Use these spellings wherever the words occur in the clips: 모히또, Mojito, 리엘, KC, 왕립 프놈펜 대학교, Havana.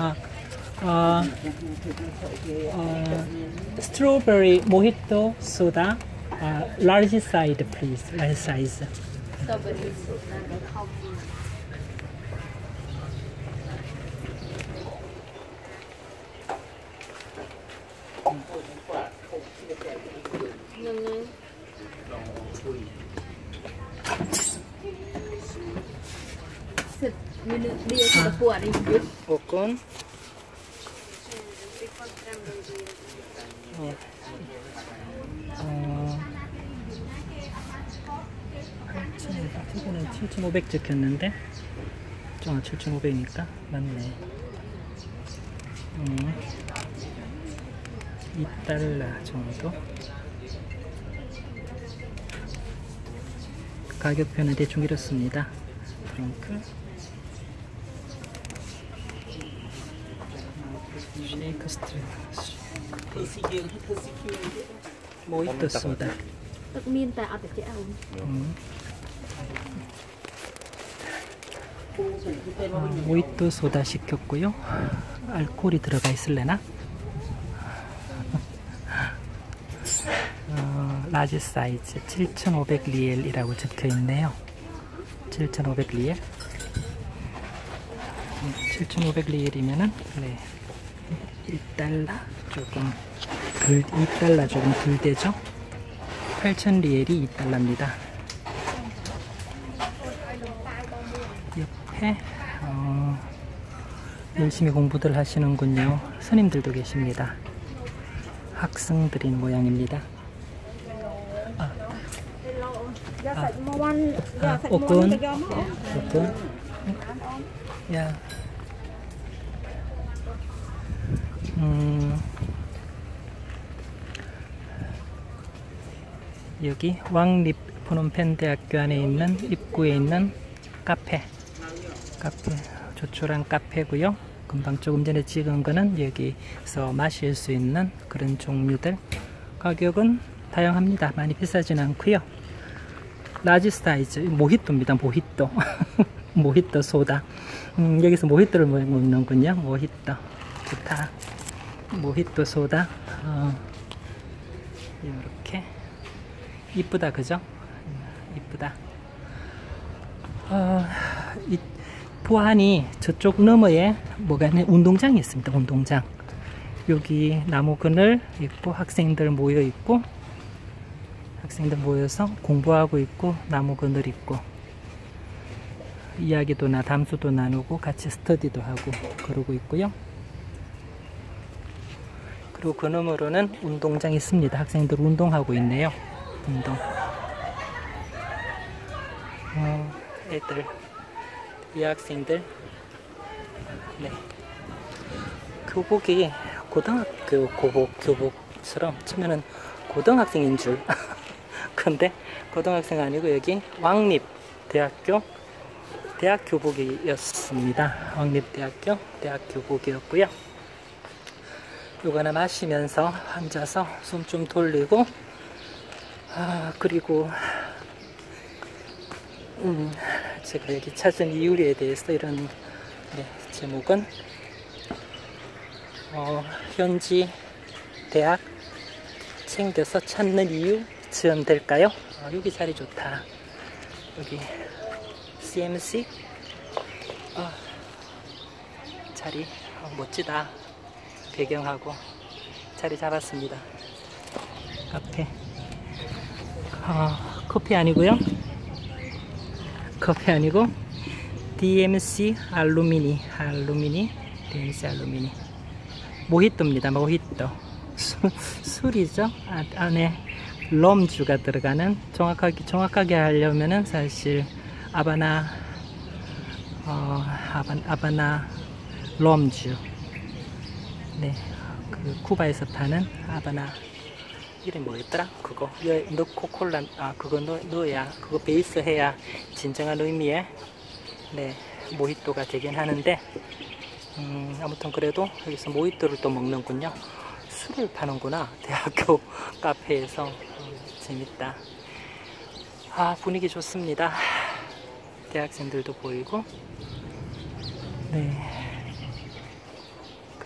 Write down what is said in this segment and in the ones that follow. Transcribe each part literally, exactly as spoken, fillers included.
아, 어, 어, strawberry mojito soda, uh, large size please, large size. Strawberry soda, coffee. Bocon. Oh. 어, 이거는 칠천오백 찍혔는데, 아, 칠천오백이니까 맞네. 음, 이 달러 정도. 가격표는 대충 이렇습니다. 프랑크. 쉐이크 스트레스 모히또 소다. 음. 모히또 소다 시켰고요. 알코올이 들어가 있을래나? 어, 라지 사이즈 칠천오백 리엘이라고 적혀 있네요. 칠천오백 리엘. 칠천오백 리엘이면은 네. 일 달러 조금 글, 이 달러 조금 글 되죠? 팔천 리엘이 이 달러입니다. 옆에 어, 열심히 공부들 하시는군요. 스님들도 계십니다. 학생들인 모양입니다. 아, 아, 아, 오픈, 오픈, 야. 음, 여기 왕립 프놈펜 대학교 안에 있는 입구에 있는 카페, 카페 조촐한 카페고요. 금방 조금 전에 찍은 거는 여기서 마실 수 있는 그런 종류들. 가격은 다양합니다. 많이 비싸진 않고요. 라지 사이즈 모히또입니다. 모히또. 모히또 소다. 음, 여기서 모히또를 먹는군요. 모히또 좋다. 모히또 소다. 어, 이렇게 이쁘다, 그죠? 이쁘다. 어, 이, 포항이 저쪽 너머에 뭐가 있는 운동장이 있습니다. 운동장. 여기 나무 그늘 있고 학생들 모여 있고 학생들 모여서 공부하고 있고 나무 그늘 있고 이야기도 나 담수도 나누고 같이 스터디도 하고 그러고 있고요. 그리고 그 너머로는 운동장이 있습니다. 학생들 운동하고 있네요. 운동. 어, 애들, 여학생들. 네. 교복이 고등학교 교복, 교복처럼 처음에는 고등학생인 줄. 근데 고등학생 아니고 여기 왕립 대학교 대학 교복이었습니다. 왕립 대학교 대학 교복이었고요. 요거 하나 마시면서 앉아서 숨 좀 돌리고, 아, 그리고, 음, 제가 여기 찾은 이유리에 대해서 이런, 네, 제목은, 어, 현지 대학 챙겨서 찾는 이유 지원될까요? 아, 여기 자리 좋다. 여기, 씨엠씨? 아, 자리, 아, 멋지다. 배경하고 자리 잡았습니다. 카페. 어, 커피 아니고요. 커피 아니고 디엠씨 알루미니, 알루미니, 디엠씨 알루미니. 모히또입니다. 모히또. 수, 술이죠. 아, 안에 럼주가 들어가는. 정확하게 정확하게 하려면은 사실 아바나, 어, 아바, 아바나 럼주. 네, 그 쿠바에서 파는 하바나 이름 뭐였더라? 그거 넣고 콜라, 아 그거 넣, 넣어야 그거 베이스 해야 진정한 의미의 네 모히또가 되긴 하는데, 음, 아무튼 그래도 여기서 모히또를 또 먹는군요. 술을 파는구나 대학교 카페에서. 음, 재밌다. 아, 분위기 좋습니다. 대학생들도 보이고. 네.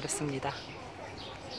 그렇습니다.